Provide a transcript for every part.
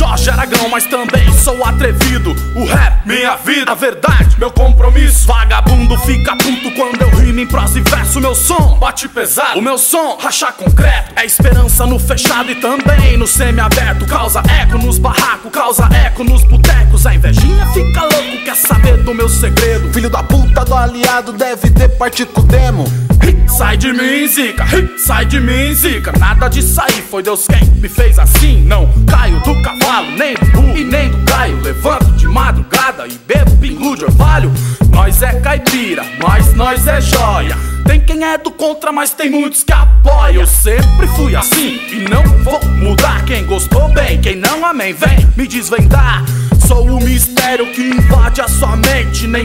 Jorge Aragão, mas também sou atrevido. O rap, minha vida, a verdade, meu compromisso. Vagabundo fica puto quando eu rimo em prosa e verso. Meu som bate pesado, o meu som racha concreto. É esperança no fechado e também no semiaberto. Causa eco nos barracos, causa eco nos botecos. A invejinha fica louco, quer saber do meu segredo. Filho da puta do aliado deve ter partido com o demo. Sai de mim, zica, sai de mim, zica. Nada de sair, foi Deus quem me fez assim. Não caio do cavalo, nem do burro e nem do gaio. Levanto de madrugada e bebo pingo de orvalho. Nós é caipira, mas nós é joia. Tem quem é do contra, mas tem muitos que apoiam. Eu sempre fui assim e não vou mudar. Quem gostou bem, quem não, amém, vem me desvendar. Sou o mistério que invade a sua mente. Nem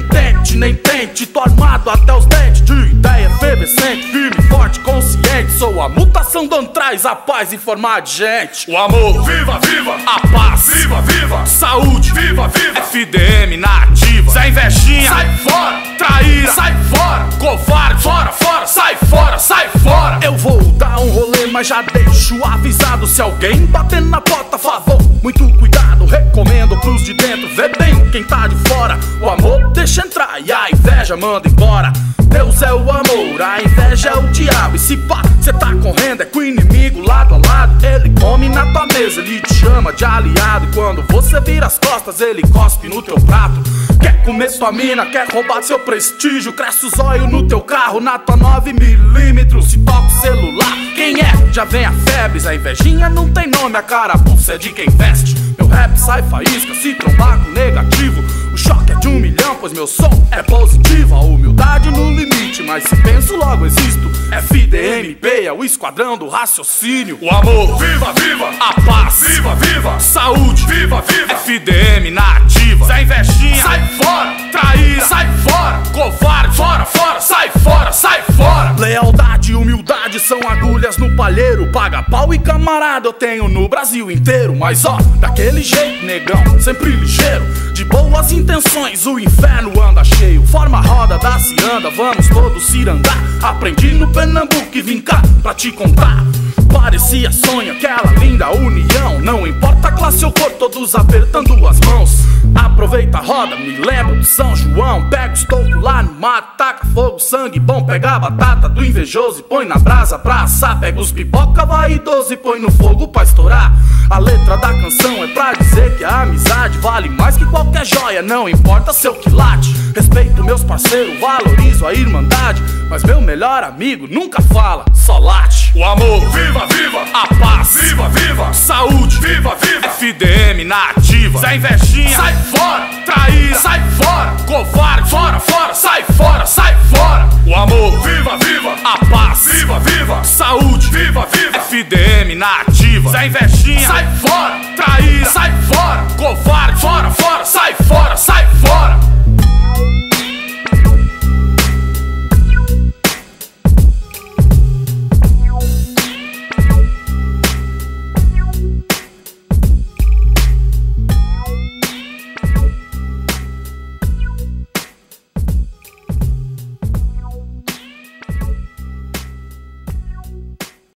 tente, tô armado até os dentes, de ideia efervescente, firme, forte, consciente. Sou a mutação dando trás a paz em forma de gente. O amor, viva, viva. A paz, viva, viva. Saúde, viva, viva. FDM na ativa. Zé Invejinha, sai fora. Traíra, sai fora. Covarde, fora, fora, sai fora, sai fora. Eu vou dar um rolê, mas já deixo avisado. Se alguém bater na porta, favor, muito cuidado. Recomendo pros de dentro, vê bem quem tá de fora. O amor deixa entrar e a inveja manda embora. Deus é o amor, a inveja é o diabo. E se pá, cê tá correndo, é com o inimigo lado a lado. Ele come na tua mesa, ele te chama de aliado. E quando você vira as costas, ele cospe no teu prato. Quer comer sua mina, quer roubar seu prestígio. Cresce o zóio no teu carro, na tua 9mm. Se toca o celular, quem é? Já vem a febre, a invejinha não tem nome. A carapuça é de quem veste. Meu rap sai faísca, se trombar com negativo. O choque é de 1 milhão, pois meu som é positivo. A humildade no limite, mas se penso logo existo. FDMB é o esquadrão do raciocínio. O amor, viva, viva. A paz, viva, viva. Saúde, viva, viva. FDM na ativa. Zé Invejinha, sai fora. Traíra, sai fora. Covarde, fora, fora, sai fora, sai fora. Lealdade e humildade são agulhas no palheiro. Paga pau e camarada eu tenho no Brasil inteiro. Mas ó, daquele jeito, negão, sempre ligeiro. De boas intenções, o inferno anda cheio. Forma a roda da ciranda, vamos todos cirandar. Aprendi no Pernambuco e vim cá pra te contar. Parecia sonho aquela linda união. Não importa a classe ou cor, todos apertando as mãos. Aproveita a roda, me lembro do São João. Pega o estouro lá no mato, taca fogo, sangue bom. Pega a batata do invejoso e põe na brasa pra assar. Pega os pipoca vaidoso e põe no fogo pra estourar. A letra da canção é pra dizer que a amizade vale mais que qualquer joia, não importa seu quilate. Respeito meus parceiros, valorizo a irmandade. Mas meu melhor amigo nunca fala, só late. O amor, viva, viva. A paz, viva, viva. Saúde, viva, viva. FDM na ativa. Zé Invejinha, sai fora. Traíra, sai fora. Covarde, fora, fora, sai fora, sai fora. O amor, viva, viva. A paz, viva, viva. Saúde, viva, viva. FDM na ativa. Zé Invejinha, sai fora. Traíra, sai fora. Covarde, fora, fora, sai fora, sai fora.